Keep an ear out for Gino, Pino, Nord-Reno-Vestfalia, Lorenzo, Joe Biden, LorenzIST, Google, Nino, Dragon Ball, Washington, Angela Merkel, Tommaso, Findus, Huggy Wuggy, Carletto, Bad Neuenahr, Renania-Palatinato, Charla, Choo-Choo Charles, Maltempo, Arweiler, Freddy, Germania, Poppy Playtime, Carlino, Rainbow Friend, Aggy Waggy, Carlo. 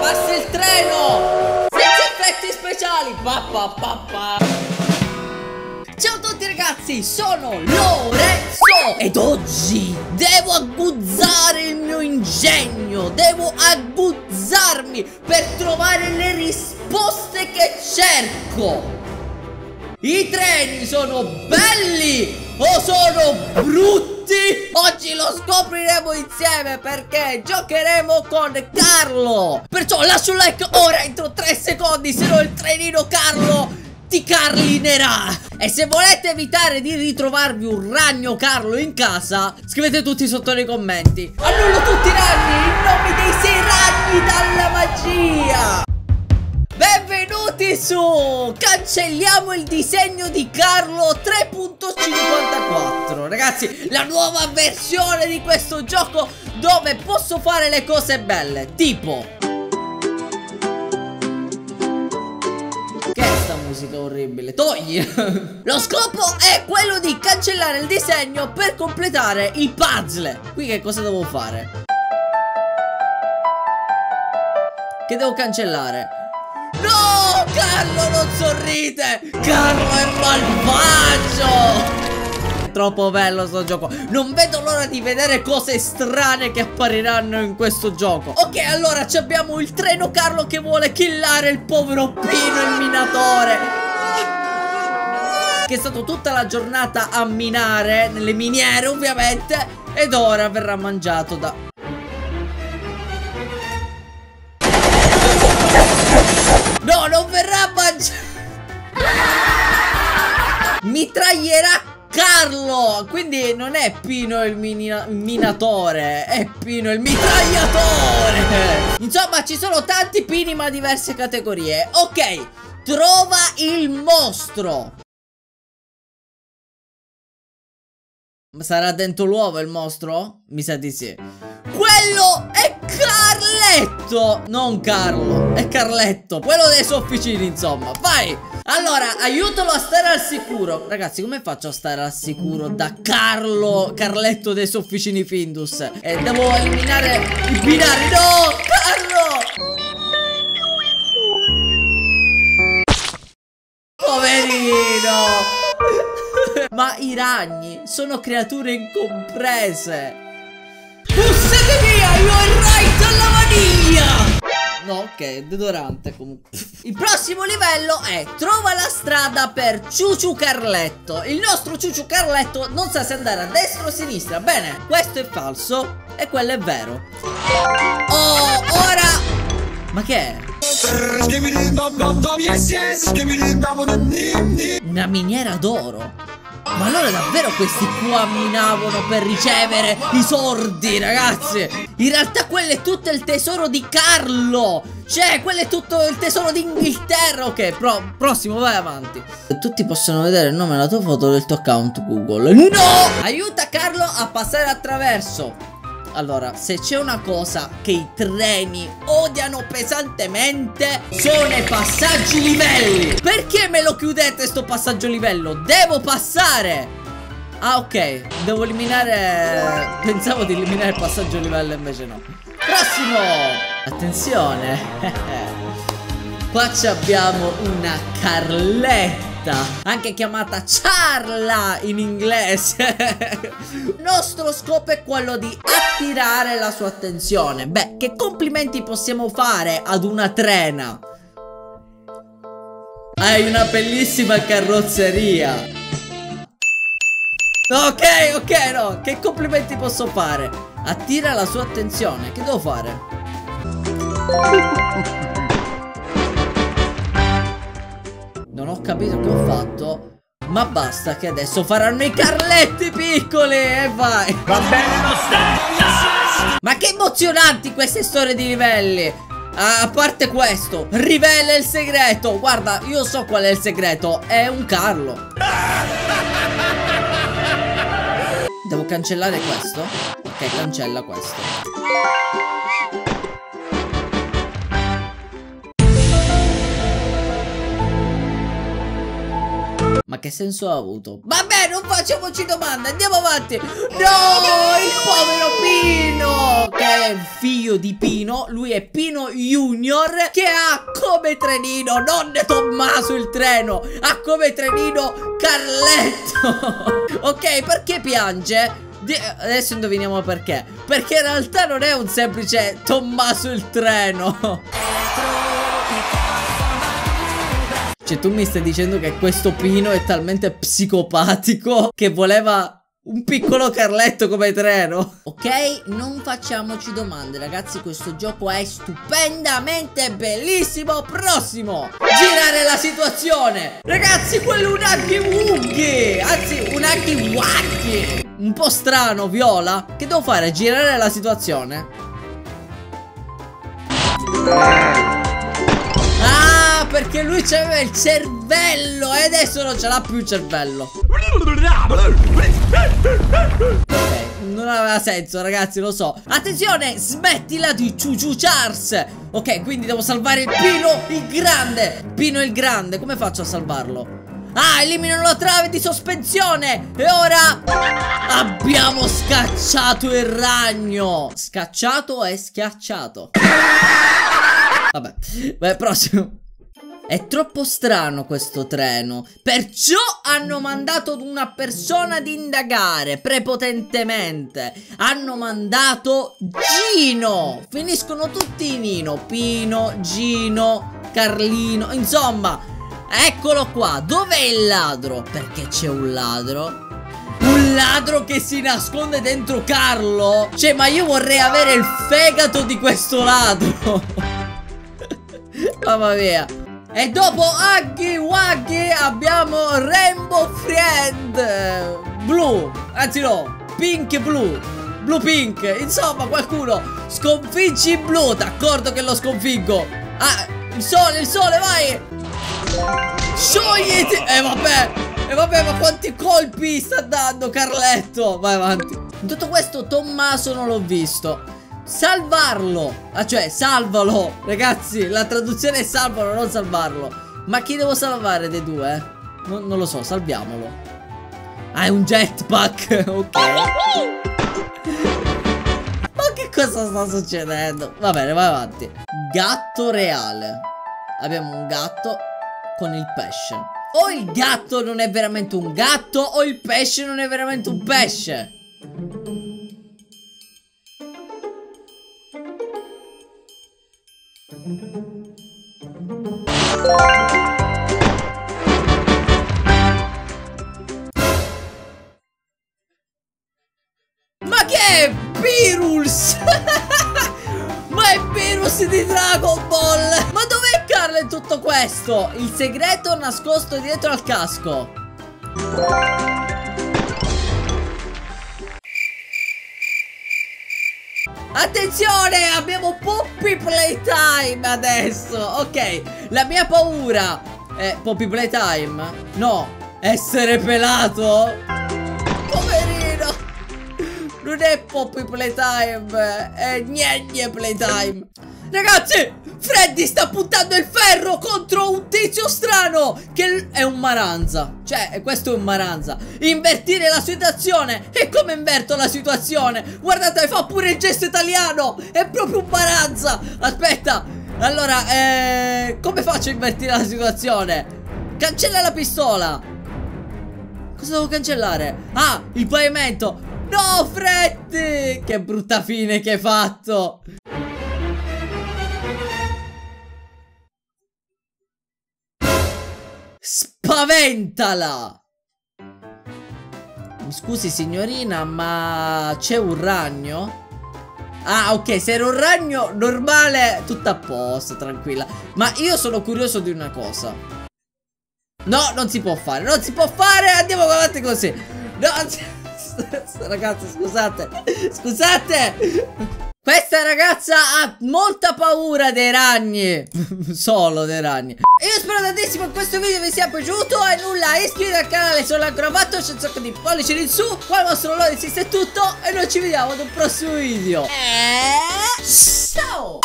Passa il treno! Senza effetti speciali! Ciao a tutti ragazzi, sono Lorenzo ed oggi devo aguzzare il mio ingegno, devo aguzzarmi per trovare le risposte che cerco. I treni sono belli o sono brutti? Oggi lo scopriremo insieme perché giocheremo con Carlo. Perciò lascia un like ora entro 3 secondi, se no il trenino Carlo ti carlinerà. E se volete evitare di ritrovarvi un ragno Carlo in casa, scrivete tutti sotto nei commenti. Annullo tutti i ragni in nome dei 6 ragni dalla magia. Benvenuti su Cancelliamo il disegno di Carlo 3.54. Ragazzi, la nuova versione di questo gioco dove posso fare le cose belle. Tipo, che è sta musica orribile? Togli. Lo scopo è quello di cancellare il disegno per completare il puzzle. Qui che cosa devo fare? Che devo cancellare? No, Carlo, non sorride! Carlo è malvagio! Troppo bello sto gioco. Non vedo l'ora di vedere cose strane che appariranno in questo gioco. Ok, allora abbiamo il treno Carlo che vuole killare il povero Pino il minatore, che è stato tutta la giornata a minare nelle miniere ovviamente, ed ora verrà mangiato da... No, non verrà mangiato. Mitraglierà Carlo. Quindi non è Pino il minatore, è Pino il mitragliatore. Insomma, ci sono tanti Pini ma diverse categorie. Ok, trova il mostro. Sarà dentro l'uovo il mostro? Mi sa di sì. Quello è Carletto, non Carlo, è Carletto, quello dei sofficini insomma. Vai, allora aiutalo a stare al sicuro. Ragazzi, come faccio a stare al sicuro da Carlo, Carletto dei sofficini Findus? Devo eliminare i binari. No, Carlo, poverino. Ma i ragni sono creature incomprese. Bussate via, io ho il right alla vaniglia. No, ok, deodorante comunque. Il prossimo livello è trova la strada per Choo-Choo Carletto. Il nostro Choo-Choo Carletto non sa se andare a destra o a sinistra. Bene, questo è falso e quello è vero. Oh, ora... ma che è? Una miniera d'oro? Ma allora davvero questi qua minavano per ricevere i sordi, ragazzi? In realtà quello è tutto il tesoro di Carlo. Cioè, quello è tutto il tesoro d'Inghilterra. Ok, prossimo, vai avanti. Tutti possono vedere il nome e la tua foto del tuo account Google. No! Aiuta Carlo a passare attraverso. Allora, se c'è una cosa che i treni odiano pesantemente, sono i passaggi livelli. Perché me lo chiudete sto passaggio livello? Devo passare. Ah, ok, devo eliminare. Pensavo di eliminare il passaggio livello, invece no. Prossimo. Attenzione. Qua abbiamo una Carletta, anche chiamata Charla in inglese. Il nostro scopo è quello di attirare la sua attenzione. Beh, che complimenti possiamo fare ad una trena? Hai una bellissima carrozzeria. Ok, ok, no, che complimenti posso fare? Attira la sua attenzione, che devo fare? Non ho capito che ho fatto, ma basta che adesso faranno i carletti piccoli e vai. Va bene lo stesso. Ma che emozionanti queste storie di livelli. A parte questo, rivela il segreto. Guarda, io so qual è il segreto. È un Carlo. Devo cancellare questo? Ok, cancella questo. Ma che senso ha avuto? Vabbè, non facciamoci domande, andiamo avanti. No, il povero Pino. è il figlio di Pino. Lui è Pino Junior, che ha come trenino non Tommaso il treno, ha come trenino Carletto. Ok, perché piange? Adesso indoviniamo perché. Perché in realtà non è un semplice Tommaso il treno. Cioè, tu mi stai dicendo che questo Pino è talmente psicopatico che voleva un piccolo Carletto come treno? Ok, non facciamoci domande, ragazzi. Questo gioco è stupendamente bellissimo. Prossimo, girare la situazione. Ragazzi, quello è un Huggy Wuggy, anzi un Huggy Wuggy un po' strano, viola. Che devo fare? Girare la situazione. Ah, perché lui c'aveva il cervello e adesso non ce l'ha più il cervello. Ok, non aveva senso, ragazzi, lo so. Attenzione, smettila di Choo-Choo Charles. Ok, quindi devo salvare il Pino il grande. Pino il grande, come faccio a salvarlo? Ah, eliminano la trave di sospensione. E ora abbiamo scacciato il ragno. Scacciato e schiacciato. Vabbè, beh, prossimo. È troppo strano questo treno, perciò hanno mandato una persona ad indagare prepotentemente. Hanno mandato Gino. Finiscono tutti in Nino. Pino, Gino, Carlino, insomma. Eccolo qua. Dov'è il ladro? Perché c'è un ladro. Un ladro che si nasconde dentro Carlo. Cioè, ma io vorrei avere il fegato di questo ladro. Mamma mia. E dopo Aggy Waggy abbiamo Rainbow Friend blu, anzi no, pink e blu, blu pink. Insomma, qualcuno sconfiggi blu. D'accordo che lo sconfiggo. Ah, il sole, vai. Sciogliti. Vabbè, ma quanti colpi sta dando Carletto. Vai avanti. Tutto questo Tommaso non l'ho visto. Salvarlo, ah, cioè salvalo, ragazzi, la traduzione è salvalo, non salvarlo. Ma chi devo salvare dei due? Non lo so, salviamolo. Ah, è un jetpack, ok. Ma che cosa sta succedendo? Va bene, vai avanti. Gatto reale. Abbiamo un gatto con il pesce. O il gatto non è veramente un gatto, o il pesce non è veramente un pesce. Ma che è Virus? Ma è Virus di Dragon Ball. Ma dov'è Carlo in tutto questo? Il segreto nascosto dietro al casco. Attenzione, abbiamo Poppy Playtime adesso. Ok, la mia paura è Poppy Playtime? No, essere pelato? Poverino. Non è Poppy Playtime, è Gnegnie Playtime. Ragazzi, Freddy sta puntando il ferro contro un tizio strano che è un maranza. Cioè, questo è un maranza. Invertire la situazione. E come inverto la situazione? Guardate, fa pure il gesto italiano. È proprio un maranza. Aspetta, allora, come faccio a invertire la situazione? Cancella la pistola. Cosa devo cancellare? Ah, il pavimento. No, Freddy, che brutta fine che hai fatto. Spaventala. Mi scusi, signorina, ma c'è un ragno? Ah, ok, se era un ragno normale, tutto a posto, tranquilla. Ma io sono curioso di una cosa. No, non si può fare, non si può fare. Andiamo avanti così. No, ragazzi, scusate. Scusate. Questa ragazza ha molta paura dei ragni. Solo dei ragni. Io spero tantissimo che questo video vi sia piaciuto. E nulla, iscrivetevi al canale se non l'hanno ancora fatto. C'è un sacco di pollici in su. Qua il vostro LorenzIST è tutto. E noi ci vediamo ad un prossimo video. Ciao.